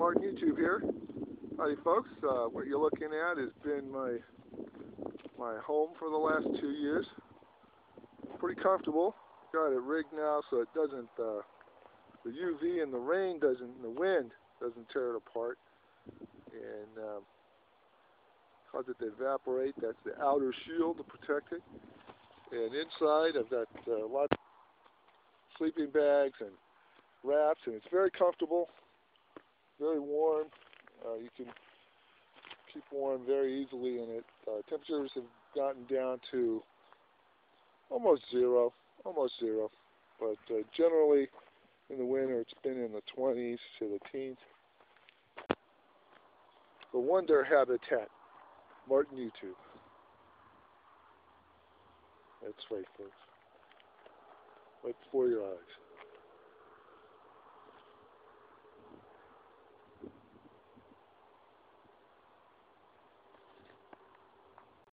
Martin YouTube here. Howdy folks, what you're looking at has been my home for the last 2 years. Pretty comfortable. Got it rigged now so it doesn't, the UV and the rain doesn't, the wind doesn't tear it apart. And cause it to evaporate. That's the outer shield to protect it. And inside I've got lots of sleeping bags and wraps, and it's very comfortable, very warm. You can keep warm very easily in it. Temperatures have gotten down to almost zero, but generally in the winter it's been in the 20s to the teens. The Wonder Habitat, Martin YouTube. That's right, folks. Right before your eyes.